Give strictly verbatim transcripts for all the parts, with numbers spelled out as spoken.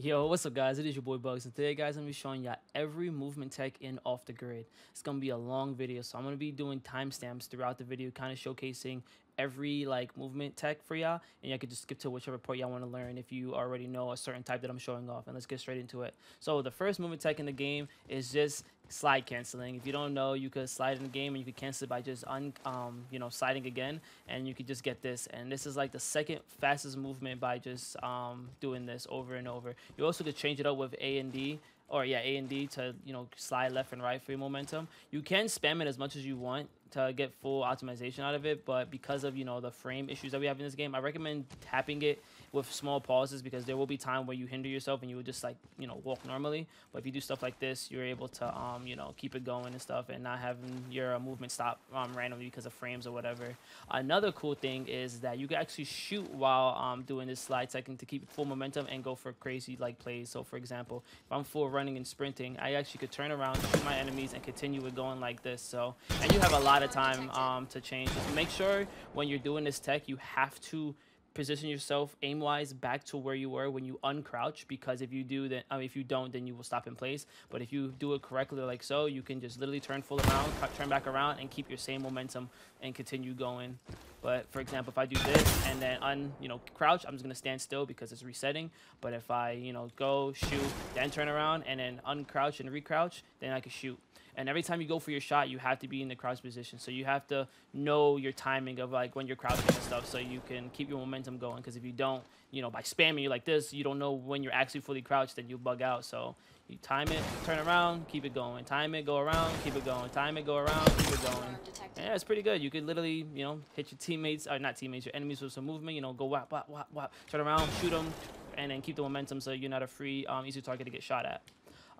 Yo, what's up guys, it is your boy Bugs, and today guys I'm going to be showing y'all every movement tech in Off the Grid. It's going to be a long video, so I'm going to be doing timestamps throughout the video, kind of showcasing every like movement tech for y'all, and y'all could just skip to whichever part y'all want to learn if you already know a certain type that I'm showing off. And let's get straight into it. So the first movement tech in the game is just slide canceling. If you don't know, you could slide in the game and you could cancel it by just un um you know sliding again, and you could just get this. And this is like the second fastest movement by just um doing this over and over. You also could change it up with A and D, or yeah, A and D to, you know, slide left and right for your momentum. You can spam it as much as you want to get full optimization out of it, but because of, you know, the frame issues that we have in this game, I recommend tapping it with small pauses, because there will be time where you hinder yourself and you will just like, you know, walk normally. But if you do stuff like this, you're able to um you know keep it going and stuff, and not having your movement stop um randomly because of frames or whatever. Another cool thing is that you can actually shoot while um doing this slide second to keep full momentum and go for crazy like plays. So for example, if I'm full running and sprinting, I actually could turn around, shoot my enemies, and continue with going like this. So, and you have a lot of time um to change. Just make sure when you're doing this tech, you have to position yourself aim wise back to where you were when you uncrouch, because if you do then, I mean, if you don't, then you will stop in place. But if you do it correctly like so, you can just literally turn full around, cut, turn back around, and keep your same momentum and continue going. But for example, if I do this and then un you know crouch, I'm just gonna stand still because it's resetting. But if I you know go shoot, then turn around and then uncrouch and recrouch, then I can shoot. And every time you go for your shot, you have to be in the crouch position. So you have to know your timing of like when you're crouching and stuff, so you can keep your momentum going. Because if you don't, you know, by spamming you like this, you don't know when you're actually fully crouched, then you bug out. So you time it, turn around, keep it going. Time it, go around, keep it going. Time it, go around, keep it going. And yeah, it's pretty good. You could literally, you know, hit your teammates, or not teammates, your enemies with some movement. You know, go whap, whap, whap, whap, turn around, shoot them, and then keep the momentum so you're not a free, um, easy target to get shot at.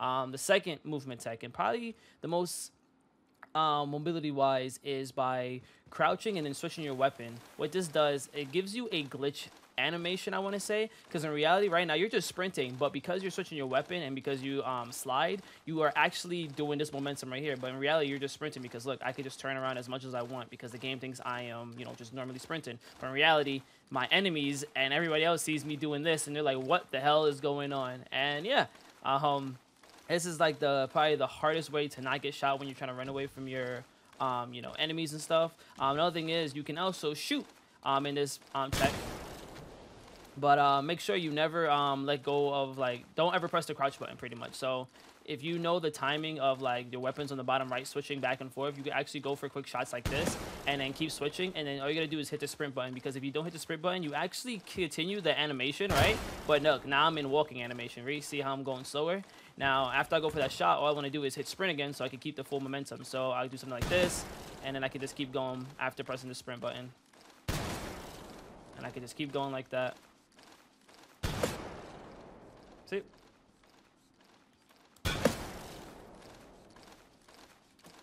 Um, the second movement tech, and probably the most um, mobility-wise, is by crouching and then switching your weapon. What this does, it gives you a glitch animation, I want to say, because in reality right now you're just sprinting, but because you're switching your weapon and because you um slide, you are actually doing this momentum right here. But in reality you're just sprinting, because look, I could just turn around as much as I want because the game thinks I am you know just normally sprinting. But in reality, my enemies and everybody else sees me doing this and they're like, what the hell is going on? And yeah, um this is like the probably the hardest way to not get shot when you're trying to run away from your um you know enemies and stuff. Um, another thing is you can also shoot um in this um tech. But uh, make sure you never um, let go of, like, don't ever press the crouch button, pretty much. So if you know the timing of, like, your weapons on the bottom right switching back and forth, you can actually go for quick shots like this and then keep switching. And then all you got to do is hit the sprint button, because if you don't hit the sprint button, you actually continue the animation, right? But look, now I'm in walking animation, right? See how I'm going slower? Now, after I go for that shot, all I want to do is hit sprint again so I can keep the full momentum. So I'll do something like this, and then I can just keep going after pressing the sprint button. And I can just keep going like that. See?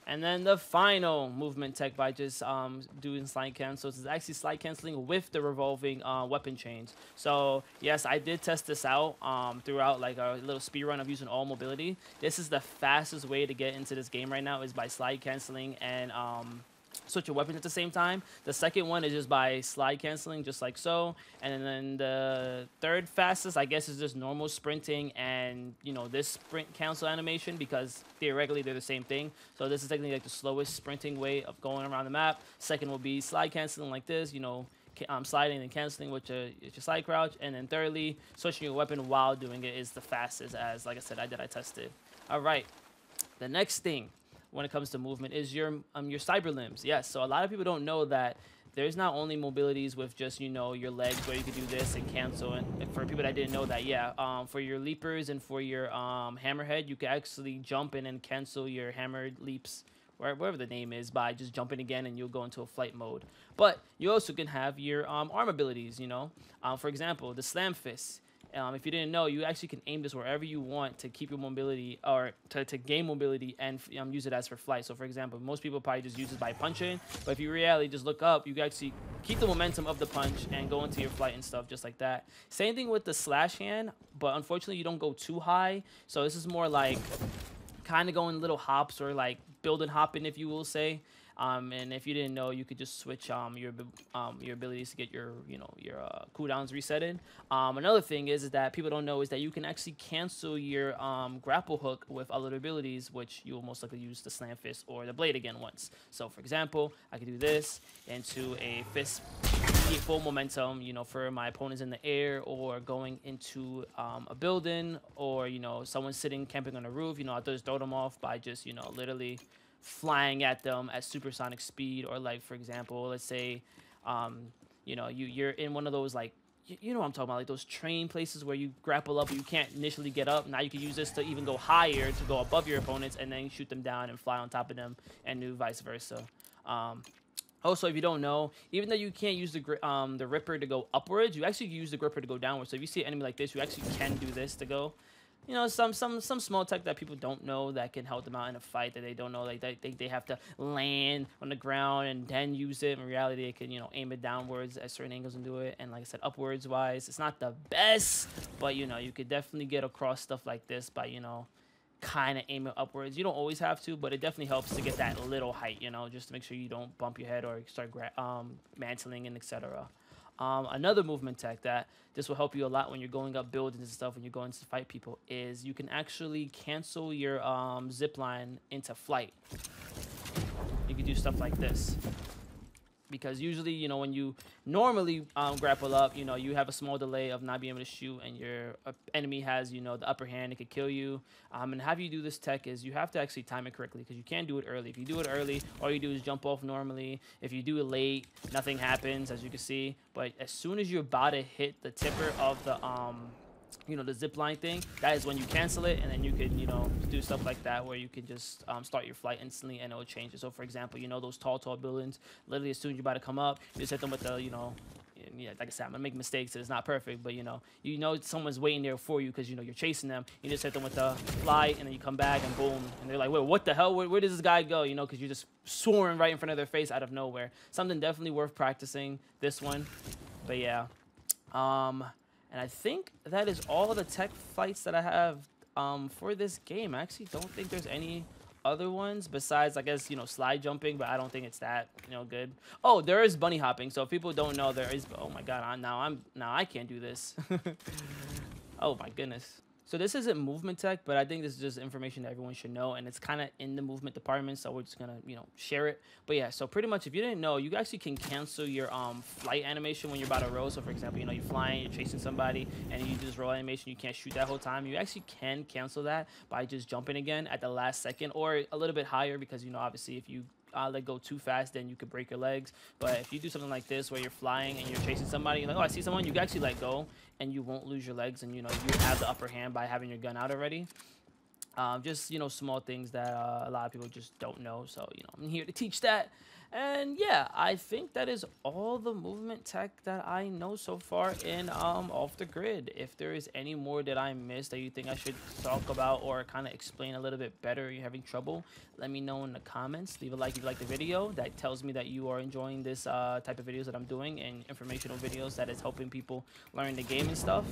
And then the final movement tech by just um, doing slide cancels is actually slide canceling with the revolving uh, weapon chains. So yes, I did test this out um, throughout like a little speed run of using all mobility. This is the fastest way to get into this game right now, is by slide canceling and um, switch your weapons at the same time. The second one is just by slide canceling, just like so. And then the third fastest, I guess, is just normal sprinting and, you know, this sprint cancel animation, because theoretically they're the same thing. So this is technically like the slowest sprinting way of going around the map. Second will be slide canceling like this, you know, um, sliding and canceling with your, with your slide crouch. And then thirdly, switching your weapon while doing it is the fastest, as, like I said, I did, I tested. All right, the next thing when it comes to movement is your um your cyber limbs. Yes, so a lot of people don't know that there's not only mobilities with just, you know, your legs, where you could do this and cancel. And for people that didn't know that, yeah, um, for your leapers and for your um, hammerhead, you can actually jump in and cancel your hammered leaps, or whatever the name is, by just jumping again, and you'll go into a flight mode. But you also can have your um, arm abilities, you know. Um, for example, the slam fist. Um, if you didn't know, you actually can aim this wherever you want to keep your mobility, or to, to gain mobility, and um, use it as for flight. So, for example, most people probably just use this by punching, but if you reality just look up, you can actually keep the momentum of the punch and go into your flight and stuff, just like that. Same thing with the slash hand, but unfortunately, you don't go too high. So this is more like kind of going little hops, or like building hopping, if you will say. Um, and if you didn't know, you could just switch um, your um, your abilities to get your you know your uh, cooldowns resetted. Um, another thing is, is that people don't know is that you can actually cancel your um, grapple hook with other abilities, which you will most likely use the slam fist or the blade again once. So for example, I could do this into a fist full momentum, you know, for my opponents in the air, or going into um, a building, or you know, someone sitting camping on a roof. You know, I just throw them off by just you know literally flying at them at supersonic speed. Or like for example, let's say um, you know you you're in one of those like you, you know what I'm talking about, like those train places where you grapple up, you can't initially get up. Now you can use this to even go higher, to go above your opponents, and then shoot them down and fly on top of them, and do vice versa. Um, Also, if you don't know, even though you can't use the um, the Ripper to go upwards, you actually use the Gripper to go downwards. So if you see an enemy like this, you actually can do this to go. You know, some some some small tech that people don't know that can help them out in a fight that they don't know. Like they think they have to land on the ground and then use it. In reality, they can you know aim it downwards at certain angles and do it. And like I said, upwards wise, it's not the best, but you know you could definitely get across stuff like this by you know. kind of aim it upwards. You don't always have to, but it definitely helps to get that little height, you know, just to make sure you don't bump your head or start gra um, mantling and et cetera. Um, another movement tech that this will help you a lot when you're going up buildings and stuff, when you're going to fight people, is you can actually cancel your um, zip line into flight. You can do stuff like this. Because usually, you know, when you normally um, grapple up, you know, you have a small delay of not being able to shoot, and your enemy has, you know, the upper hand. It could kill you. Um, and how you do this tech is you have to actually time it correctly, because you can't do it early. If you do it early, all you do is jump off normally. If you do it late, nothing happens, as you can see. But as soon as you're about to hit the tipper of the, um, you know, the zip line thing, that is when you cancel it, and then you can, you know, do stuff like that where you can just um, start your flight instantly and it'll change it. So for example, you know, those tall, tall buildings, literally as soon as you're about to come up, you just hit them with the, you know, yeah, like I said, I'm going to make mistakes, it's not perfect, but you know, you know someone's waiting there for you because, you know, you're chasing them. You just hit them with the fly, and then you come back, and boom, and they're like, wait, what the hell? Where, where does this guy go? You know, because you're just soaring right in front of their face out of nowhere. Something definitely worth practicing, this one. But yeah. Um... And I think that is all the tech fights that I have um, for this game. I actually don't think there's any other ones besides, I guess, you know, slide jumping, but I don't think it's that, you know, good. Oh, there is bunny hopping. So if people don't know, there is. Oh my God, I, now I'm now I can't do this. Oh my goodness. So this isn't movement tech, but I think this is just information that everyone should know, and it's kind of in the movement department, so we're just gonna, you know, share it. But yeah, so pretty much, if you didn't know, you actually can cancel your um flight animation when you're about to roll. So for example, you know, you're flying, you're chasing somebody, and you just roll animation, you can't shoot that whole time. You actually can cancel that by just jumping again at the last second, or a little bit higher, because, you know, obviously if you Uh, let go too fast, then you could break your legs. But if you do something like this where you're flying and you're chasing somebody, you're like, oh, I see someone, you can actually let go and you won't lose your legs, and you know you have the upper hand by having your gun out already. Um, just, you know, small things that uh, a lot of people just don't know, so you know I'm here to teach that. And yeah, I think that is all the movement tech that I know so far in um, Off the Grid. If there is any more that I missed that you think I should talk about or kind of explain a little bit better, or you're having trouble, let me know in the comments. Leave a like if you like the video. That tells me that you are enjoying this uh, type of videos that I'm doing, and informational videos that is helping people learn the game and stuff.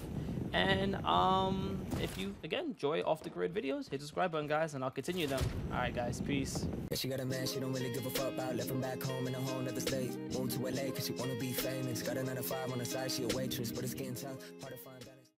And um, if you, again, enjoy Off the Grid videos, hit the subscribe button, guys, and I'll continue them. All right, guys, peace. She got a man she don't really give a fuck about. Left him back home in a whole nother state. Moved to L A cause she wanna be famous. Got another five on the side, she a waitress. But her skin tough, hard to find out.